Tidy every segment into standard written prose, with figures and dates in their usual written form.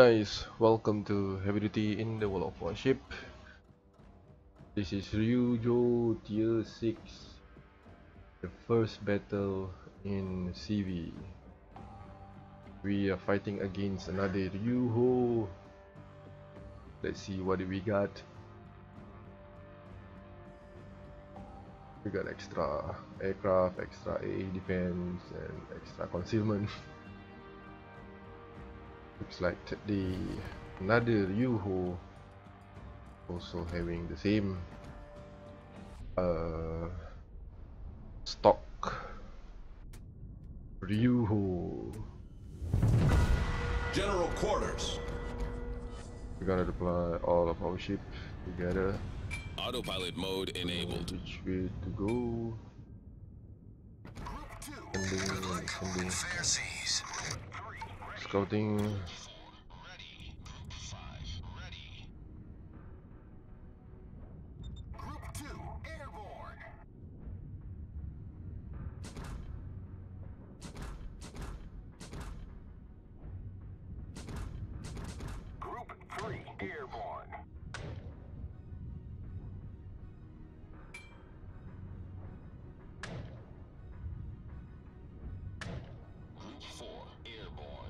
Guys, welcome to Heavy Duty in the World of Warship. This is Ryujo Tier 6, the first battle in CV. We are fighting against another Ryuho. Let's see what we got. We got extra aircraft, extra AA defense, and extra concealment. Looks like the another Ryuho also having the same stock Ryuho. General Quarters. We're gonna deploy all of our ships together. Autopilot mode enabled. Which way to go? Sending. Scouting. Ready. 5 ready. Group 2 airborne. Group 3 airborne. Group 4 airborne.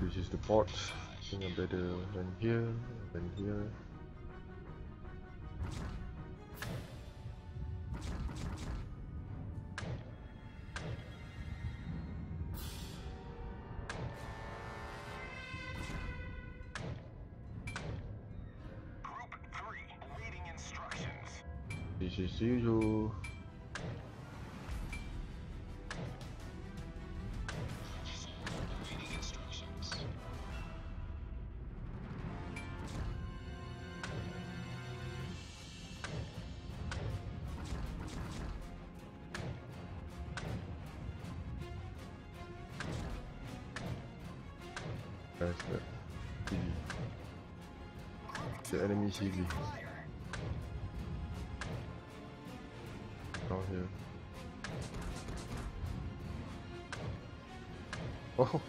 This is the port. I think I better run here, and here. Group 3, waiting instructions. This is usual. That's the enemy CV. Down here. Oh!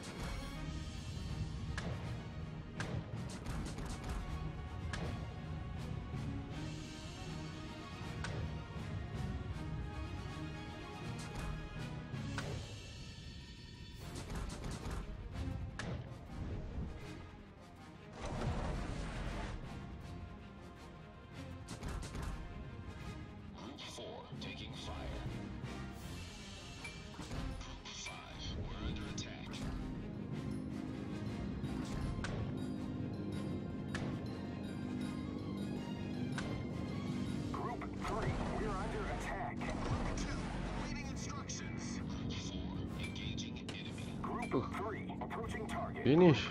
Finish.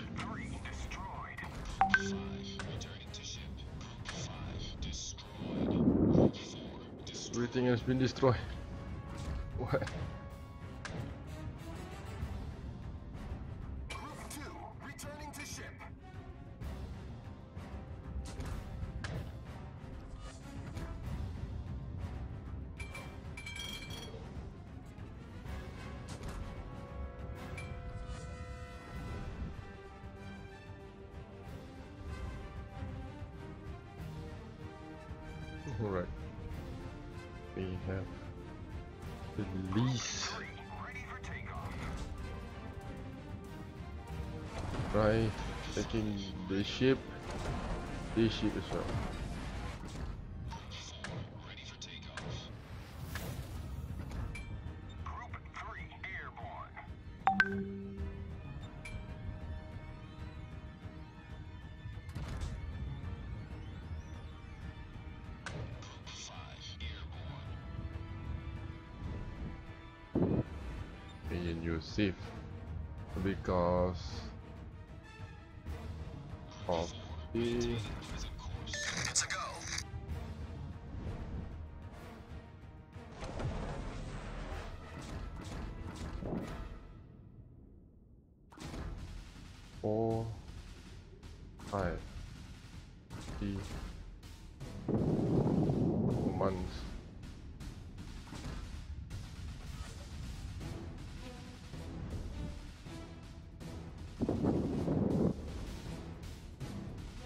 Everything has been destroyed. What? Alright, we have release. Try taking the ship, this ship as well. And you're safe because of the it's a go. Four, 5, 3 months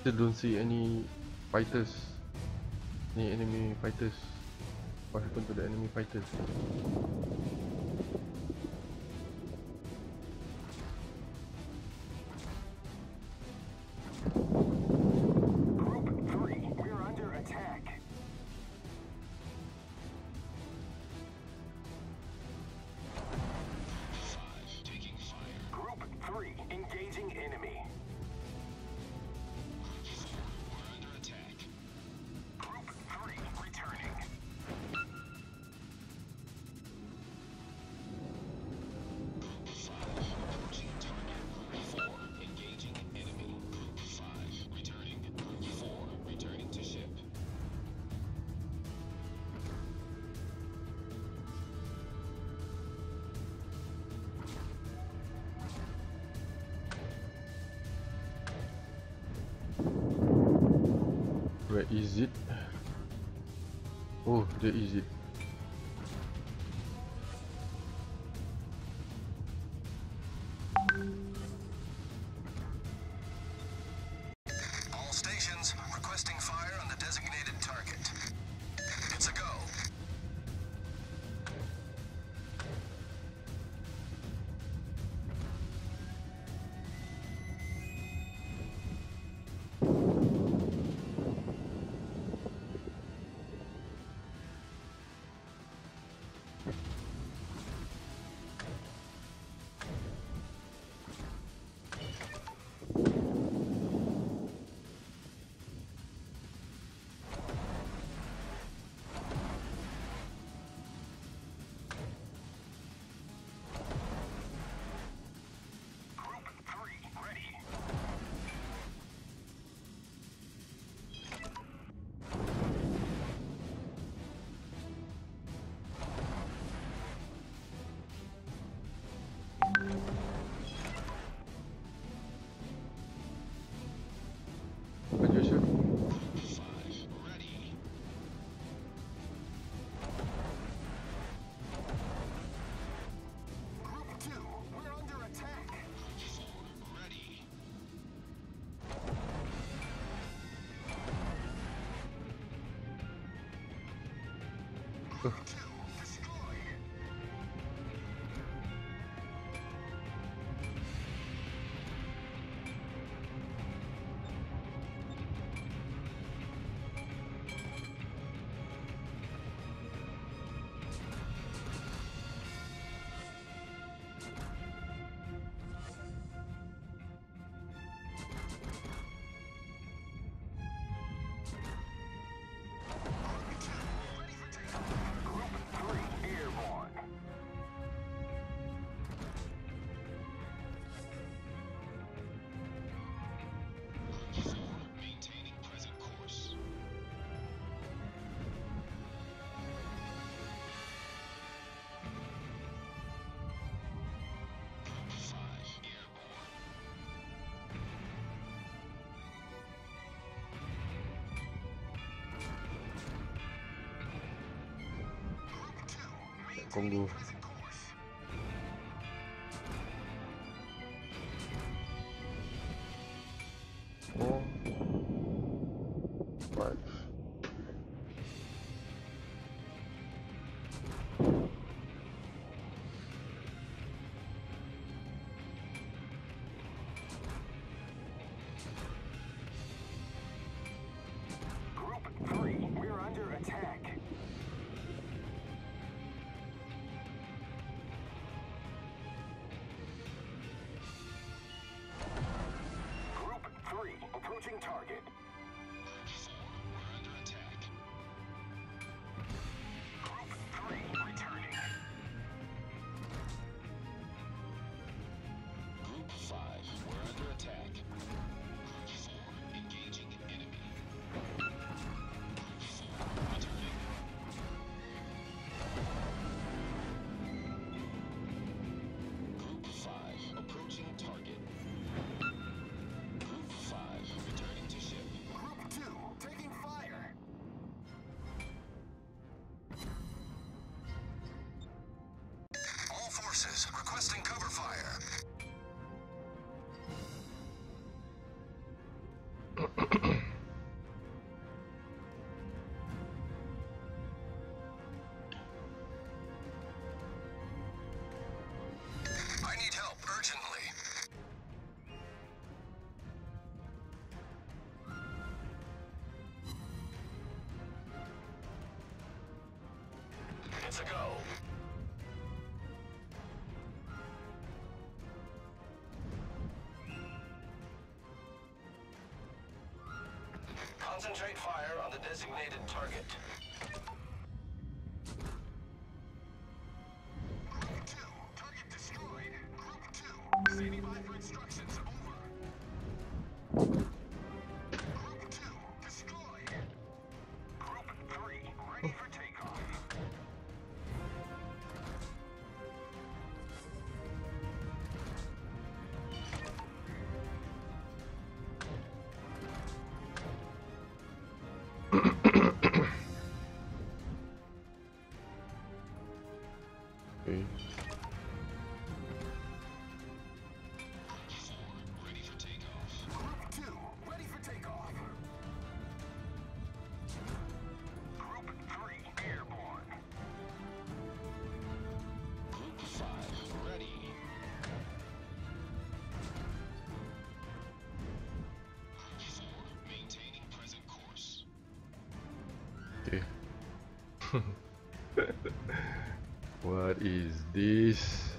Still don't see any fighters. Any enemy fighters. What happened to the enemy fighters? Where is it? Oh, there is it. All stations requesting fire on the designated target. It's a go. Kongo. Four. 5. Group 3, we're under attack. Target. We're under attack. Group 3 returning. Group 5, we're under attack. Group 4, engaging an enemy. Group 4, returning. Group 5, approaching target. Requesting cover fire. Concentrate fire on the designated target. Group 2, target destroyed. Group 2, standing by for instructions. Over. Group 2, destroyed. Group 3, ready for takeoff. What is this?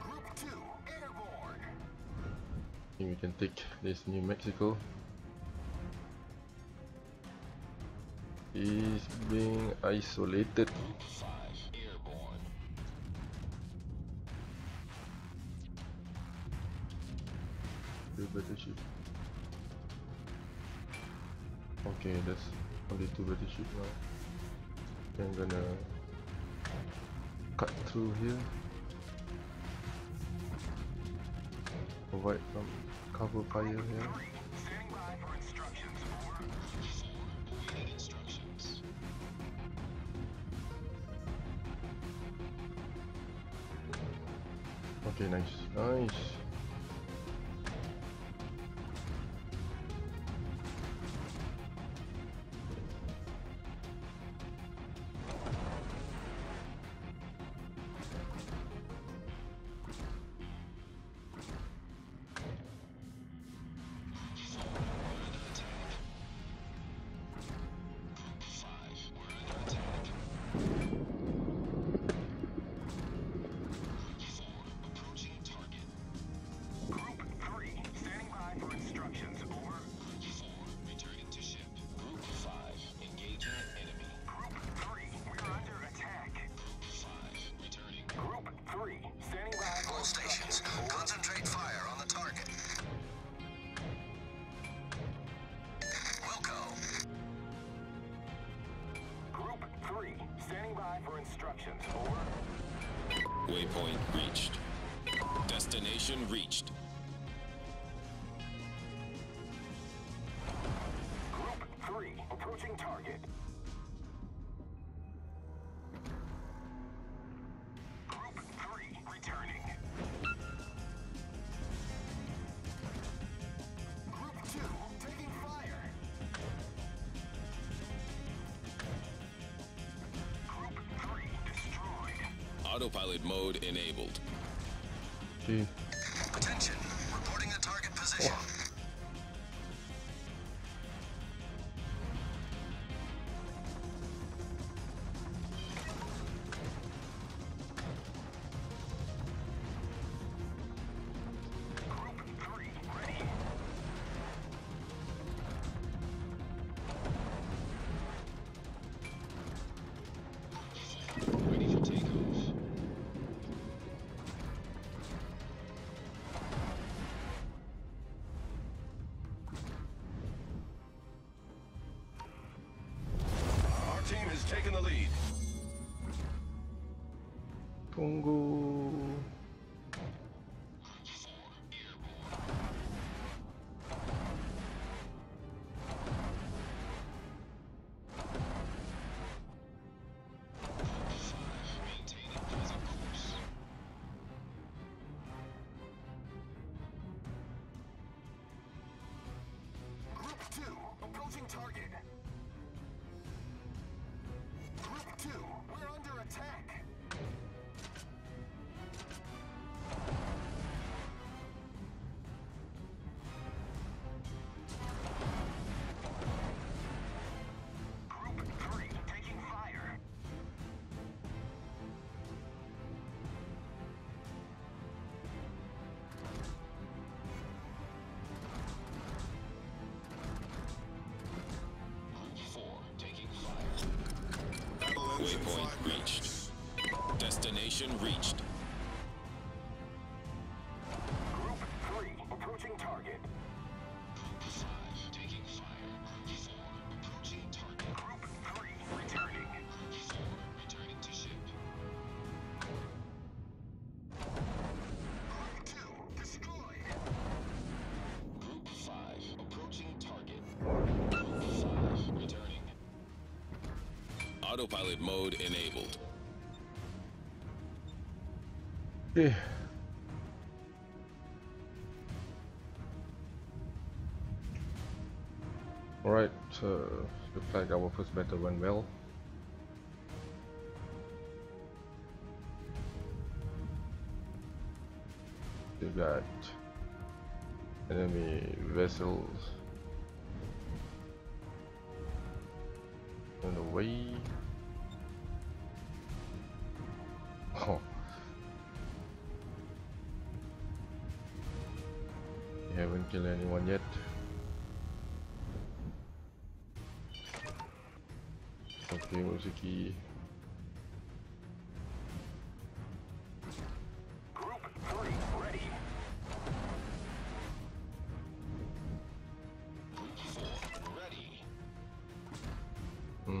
Group 2, airborne. I think we can take this New Mexico. He's being isolated. Group 5, airborne. The battleship. Okay, that's only 2 battleships now. I'm gonna cut through here. Provide some cover fire here. Okay, nice, nice. Waypoint reached. Destination reached. Group 3, approaching target. Group 3, returning. Group 2, taking fire. Group 3, destroyed. Autopilot mode enabled. Gee. Attention, reporting the target position. Oh. Taking the lead. Pongo. reached. Destination reached. Group 3 approaching target. Group 5 taking fire. Group 4 approaching target. Group 3 returning. Group 4 returning to ship. Group 2 destroyed. Group 5 approaching target. Group 5 returning. Autopilot mode enabled. Yeah. Alright, looks like our first battle went well. We got enemy vessels on the way. Oh. Haven't killed anyone yet. Okay, Musiki. Group 3 ready. Group 4 ready. Okay.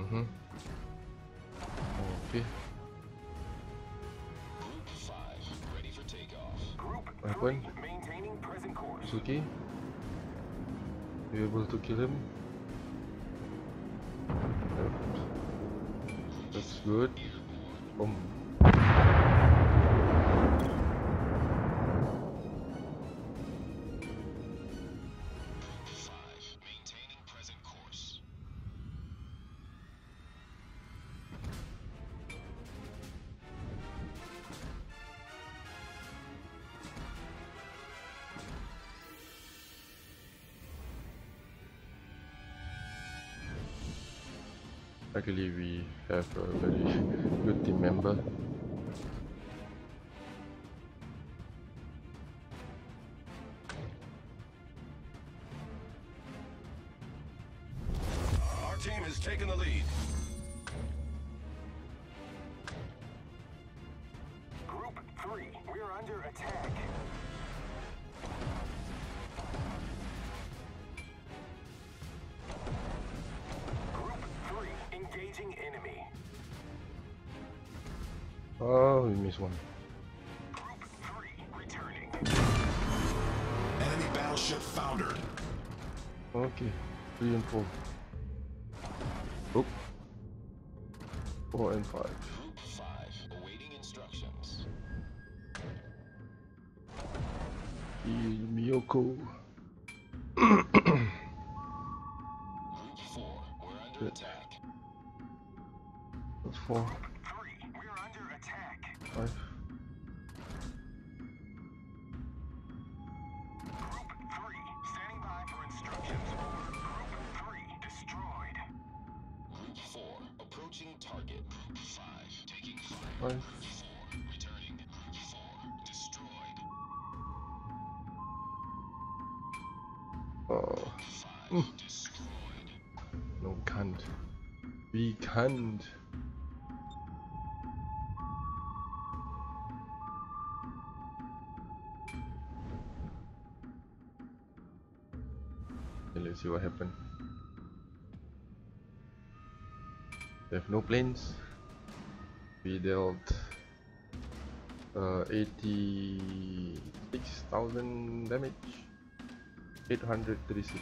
Group 5 ready for takeoff. Group 3 maintaining present course. Musiki, you able to kill him? That's good. Boom. Maintaining present course. Luckily we have a very good team member. Our team has taken the lead. Group 3, we're under attack. Enemy. Oh, we missed one. Group 3 returning. Enemy battleship foundered. Okay, 3 and 4. Oop. 4 and 5. Group 5 awaiting instructions. Miyoko. Group 4, we're under attack. 4. 3, we're under attack. 5. Group 3, standing by for instructions. Group 3, destroyed. Group 4, approaching target. Group 5, taking fire. 5. 4, returning. Group 4, destroyed. Oh. 5, destroyed. No, can't. We can't. Let's see what happened. We have no planes. We dealt 86,000 damage, 836,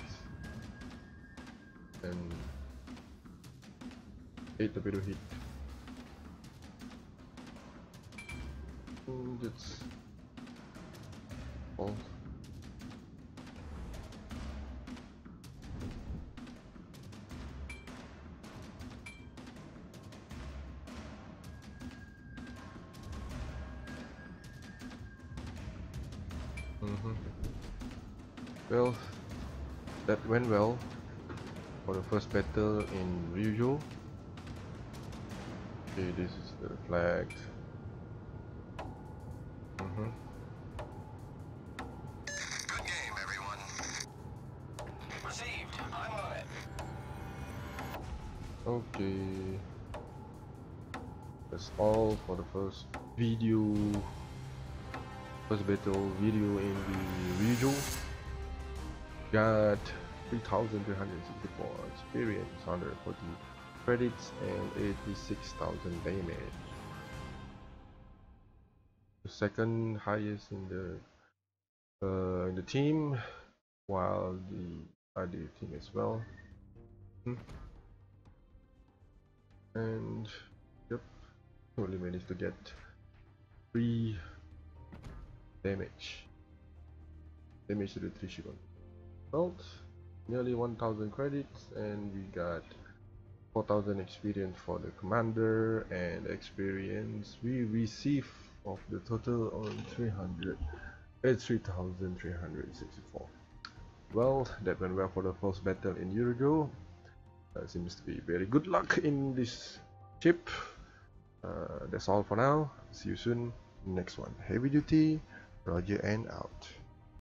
and 8 torpedo hit. That's all. Well, that went well for the first battle in Ryujo. Okay, this is the flag. Good game, everyone. Received. I'm on it. Okay. That's all for the first battle video in the Ryujo. Got 3,364 experience, 140 credits, and 86,000 damage. The second highest in the team, while the other team as well. And yep, only managed to get 3 damage to the Trishigun. Well, nearly 1,000 credits, and we got 4,000 experience for the commander, and experience we receive of the total on 3,364. Well, that went well for the first battle in Ryujo. Seems to be very good luck in this ship. That's all for now. See you soon in the next one. Heavy duty, Roger, and out.